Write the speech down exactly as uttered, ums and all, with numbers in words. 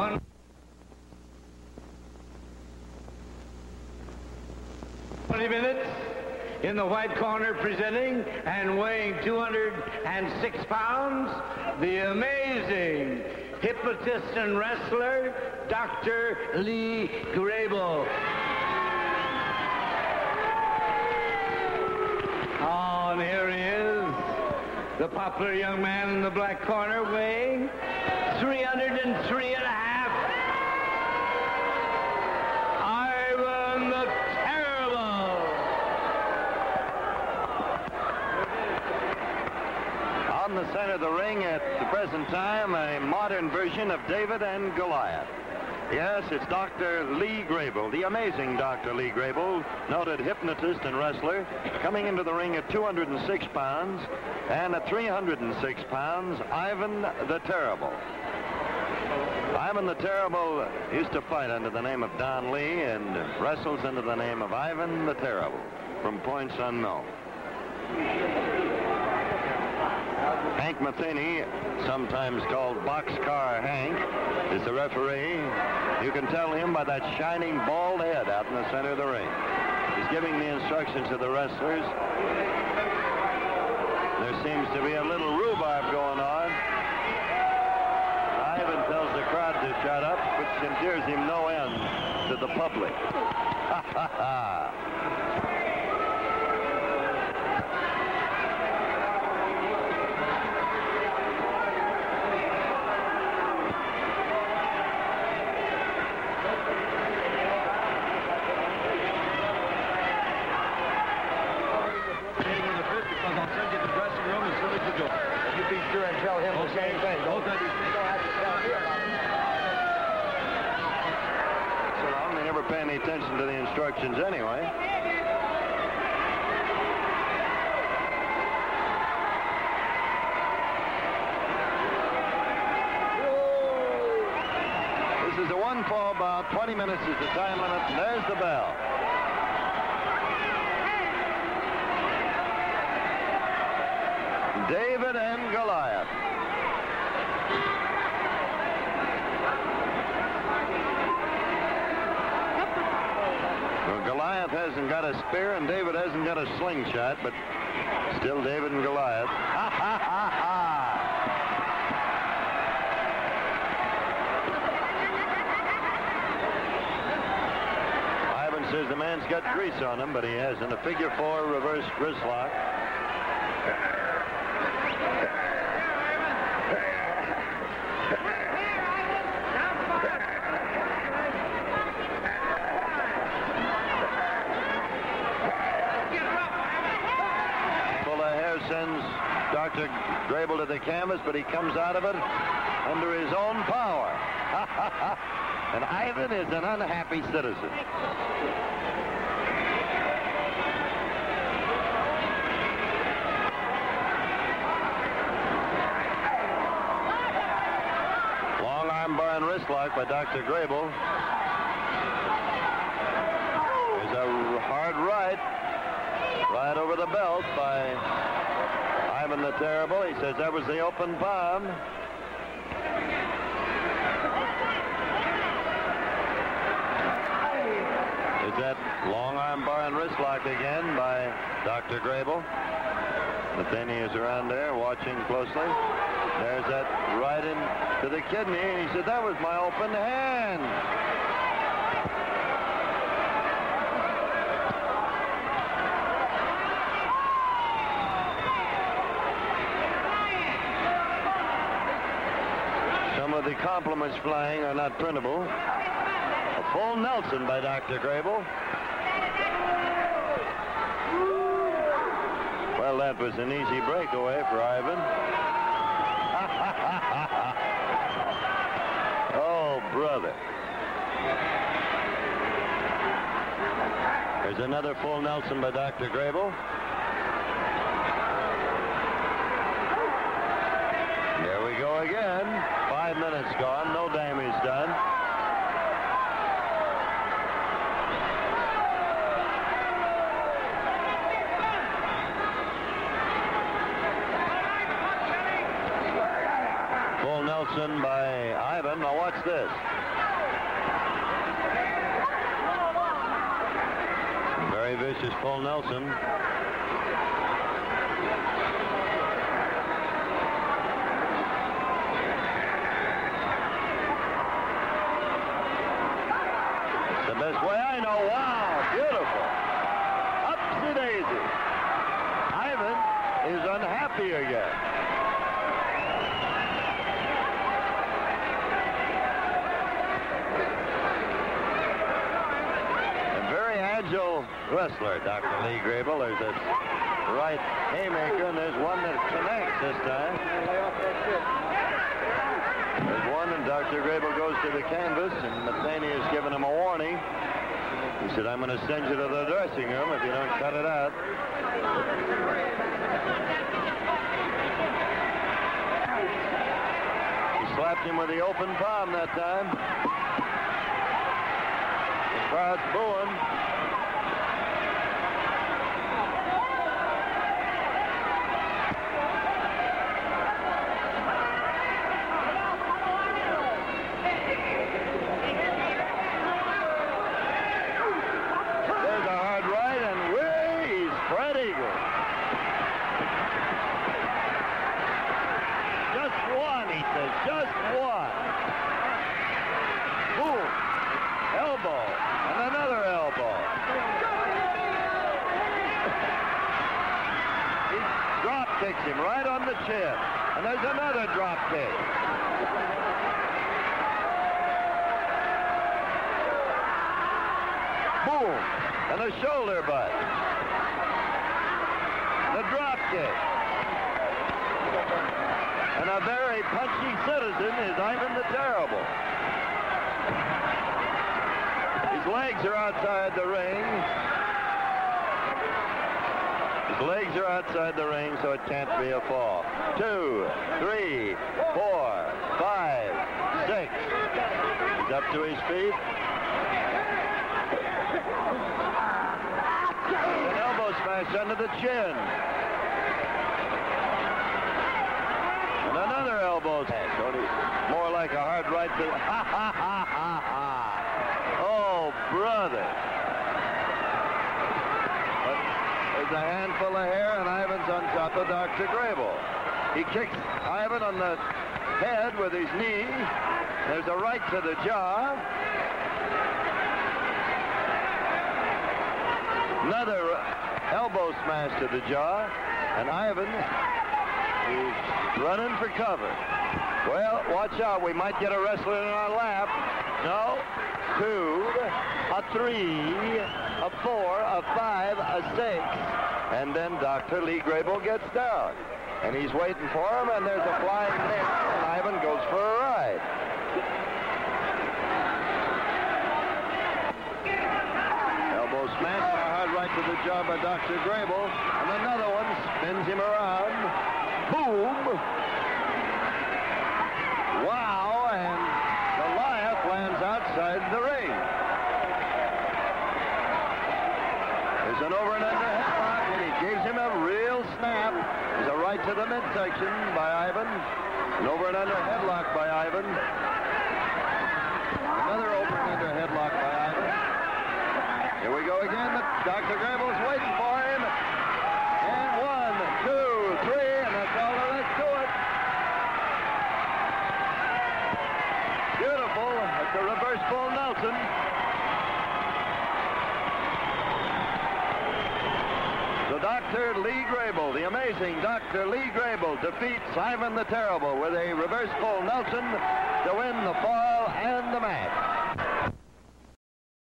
one. twenty minutes in the white corner, presenting and weighing two hundred six pounds, the amazing hypnotist and wrestler, Doctor Lee Grable. Oh, and here he is, the popular young man in the black corner, weighing three hundred three and a half. Ivan the Terrible. On the center of the ring at the present time, a modern version of David and Goliath. Yes, it's Doctor Lee Grable, the amazing Doctor Lee Grable, noted hypnotist and wrestler, coming into the ring at two hundred six pounds, and at three hundred six pounds, Ivan the Terrible. Ivan the Terrible used to fight under the name of Don Lee and wrestles under the name of Ivan the Terrible from points unknown. Hank Matheny, sometimes called Boxcar Hank, is the referee. You can tell him by that shining bald head out in the center of the ring. He's giving the instructions to the wrestlers. There seems to be a little rhubarb going on. Ivan tells the crowd to shut up, which endears him no end to the public. Ha ha ha. Attention to the instructions anyway. This is the one fall bout. twenty minutes is the time limit. And there's the bell. David and Goliath. Goliath hasn't got a spear and David hasn't got a slingshot, but still David and Goliath. Ha ha ha ha! Ivan says the man's got grease on him, but he hasn't. A figure four reverse wrist lock. Doctor Grable to the canvas, but he comes out of it under his own power. And Ivan is an unhappy citizen. Long arm bar and wrist lock by Doctor Grable. There's a hard right, right over the belt by Ivan the Terrible. He says that was the open palm. Is that long arm bar and wrist lock again by Doctor Grable. Matheny is around there watching closely. There's that right into the kidney, and he said that was my open hand. The compliments flying are not printable. A full Nelson by Doctor Grable. Well, that was an easy breakaway for Ivan. Oh, brother. There's another full Nelson by Doctor Grable. There we go again. Five minutes gone, no damage done. Full Nelson by by Ivan. Now watch this. Very vicious full Nelson. The best way I know. Wow, beautiful. Upsy daisy. Ivan is unhappy again. Wrestler, Doctor Lee Grable. There's a right haymaker, and there's one that connects this time. There's one, and Doctor Grable goes to the canvas, and Matheny has given him a warning. He said, I'm going to send you to the dressing room if you don't cut it out. He slapped him with the open palm that time. The crowd's booing. And there's another drop kick. Boom. And a shoulder butt. The drop kick. And a very punchy citizen is Ivan the Terrible. His legs are outside the ring. Legs are outside the ring, so it can't be a fall. Two, three, four, five, six. He's up to his feet. An elbow smash under the chin. And another elbow smash. More like a hard right to... Ha, ha, ha, ha, ha. Oh, brother. A handful of hair, and Ivan's on top of Doctor Grable. He kicks Ivan on the head with his knee. There's a right to the jaw. Another elbow smash to the jaw, and Ivan is running for cover. Well, watch out. We might get a wrestler in our lap. No. Two, a three, a four, a five, a six, and then Doctor Lee Grable gets down, and he's waiting for him, and there's a flying kick, and Ivan goes for a ride. Elbow smash, a hard right to the jaw by Doctor Grable, and another one spins him around. Boom! Wow, and Goliath lands outside the ring. An over and under headlock, and he gives him a real snap. There's a right to the midsection by Ivan. An over and under headlock by Ivan. Another over and under headlock by Ivan. Here we go again. Doctor Grable's waiting for him. And one, two, three, and that's all there is to it. Beautiful. It's a reverse full Nelson. Doctor Lee Grable, the amazing Doctor Lee Grable, defeats Ivan the Terrible with a reverse full Nelson to win the fall and the match.